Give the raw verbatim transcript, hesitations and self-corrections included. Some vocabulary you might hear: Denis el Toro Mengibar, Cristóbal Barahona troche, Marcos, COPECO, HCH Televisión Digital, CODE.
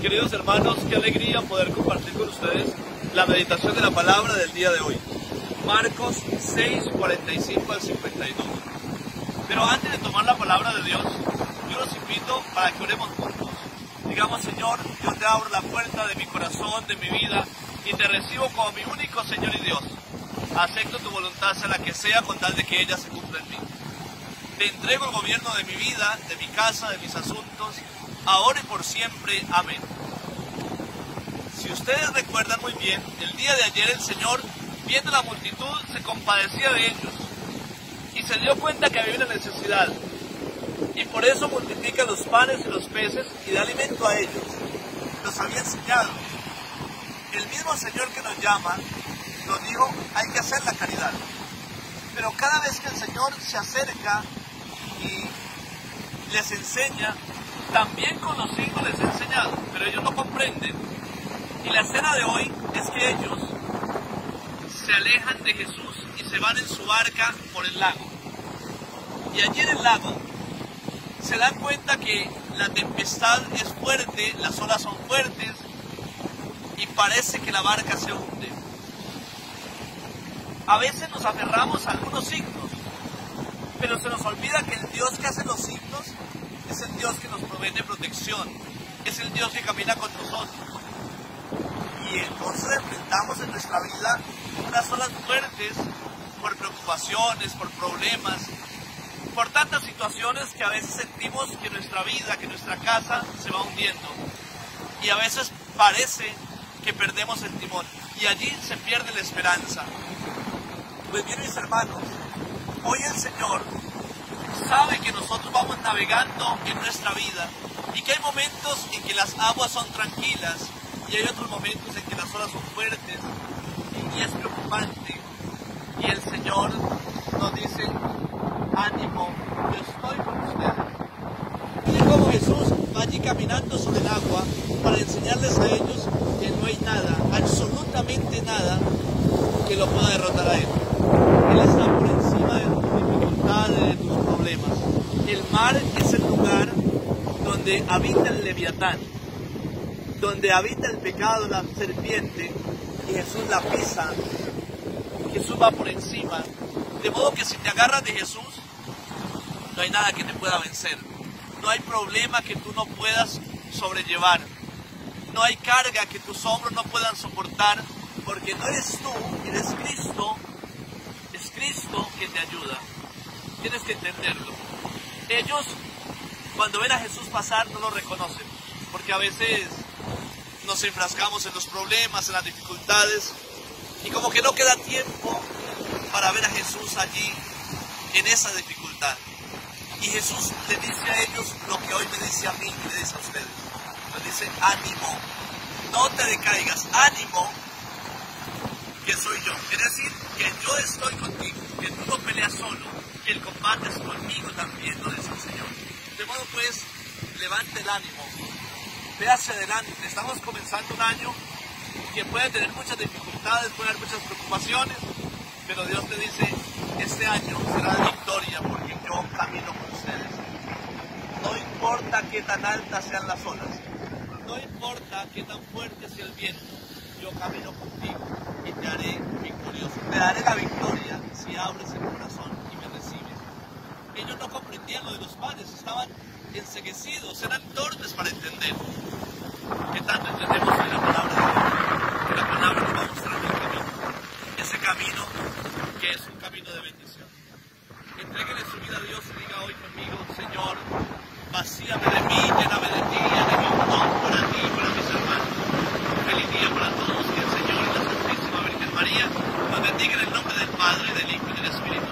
Queridos hermanos, qué alegría poder compartir con ustedes la meditación de la palabra del día de hoy. Marcos seis, cuarenta y cinco al cincuenta y dos. Pero antes de tomar la palabra de Dios, yo los invito para que oremos juntos. Digamos, Señor, yo te abro la puerta de mi corazón, de mi vida, y te recibo como mi único Señor y Dios. Acepto tu voluntad, sea la que sea, con tal de que ella se cumpla en mí. Te entrego el gobierno de mi vida, de mi casa, de mis asuntos, ahora y por siempre. Amén. Si ustedes recuerdan muy bien, el día de ayer el Señor, viendo la multitud, se compadecía de ellos y se dio cuenta que había una necesidad. Y por eso multiplica los panes y los peces y da alimento a ellos. Los había enseñado. El mismo Señor que nos llama, nos dijo, hay que hacer la caridad. Pero cada vez que el Señor se acerca y les enseña, también con los signos les ha enseñado, pero ellos no comprenden. Y la escena de hoy es que ellos se alejan de Jesús y se van en su barca por el lago. Y allí en el lago se dan cuenta que la tempestad es fuerte, las olas son fuertes y parece que la barca se hunde. A veces nos aferramos a algunos signos, pero se nos olvida que el Dios que hace los signos es el Dios que nos provee de protección, es el Dios que camina con nosotros. Y entonces enfrentamos en nuestra vida unas olas fuertes por preocupaciones, por problemas, por tantas situaciones que a veces sentimos que nuestra vida, que nuestra casa se va hundiendo. Y a veces parece que perdemos el timón y allí se pierde la esperanza. Pues bien, mis hermanos, hoy el Señor sabe que nosotros vamos navegando en nuestra vida y que hay momentos en que las aguas son tranquilas y hay otros momentos en que las olas son fuertes y es preocupante. Y el Señor nos dice, ánimo, yo estoy con ustedes. Y como Jesús va allí caminando sobre el agua para enseñarles a ellos que no hay nada, absolutamente nada, que lo pueda derrotar a Él. Él está por encima de tus dificultades, de tus problemas. El mar es el lugar donde habita el leviatán, donde habita el pecado, la serpiente, y Jesús la pisa. Jesús va por encima. De modo que si te agarras de Jesús, no hay nada que te pueda vencer. No hay problema que tú no puedas sobrellevar. No hay carga que tus hombros no puedan soportar, porque no eres tú, eres Cristo. Es Cristo que te ayuda. Tienes que entenderlo. Ellos, cuando ven a Jesús pasar, no lo reconocen, porque a veces nos enfrascamos en los problemas, en las dificultades, y como que no queda tiempo para ver a Jesús allí en esa dificultad. Y Jesús le dice a ellos lo que hoy me dice a mí y me dice a ustedes. Les dice, ánimo, no te decaigas, ánimo, que soy yo. Es decir, que yo estoy contigo, que tú no peleas solo, que el combate es conmigo también, lo dice el Señor. De modo pues, levante el ánimo, ve hacia adelante. Estamos comenzando un año que puede tener muchas dificultades, puede haber muchas preocupaciones, pero Dios te dice, este año será de victoria porque yo camino con ustedes. No importa qué tan altas sean las olas, no importa qué tan fuerte sea el viento, yo camino contigo y te haré victorioso, te daré la victoria si abres el corazón y me recibes. Ellos no comprendían lo de los panes, estaban enseguecidos, eran torpes para entender. Que tanto entendemos en la palabra de Dios, que la palabra nos va a mostrar el camino, ese camino que es un camino de bendición. Entréguele su vida a Dios y diga hoy conmigo, Señor, vacíame de mí, lléname de ti, lléname un don para ti y para mis hermanos. Feliz día para todos, que el Señor y la Santísima Virgen María nos bendiga en el nombre del Padre, del Hijo y del Espíritu.